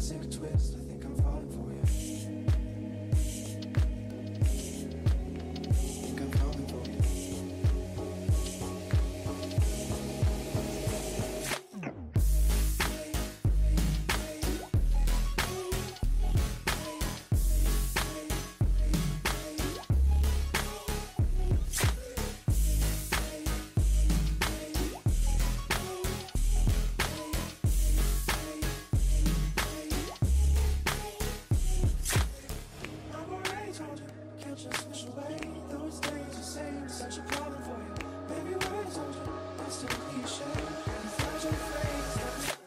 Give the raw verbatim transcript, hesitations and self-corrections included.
my secret twist, I think I'm falling for you. Think I'm falling for you. Such a problem for you, baby. Why don't you? I still keep sharing fragile things.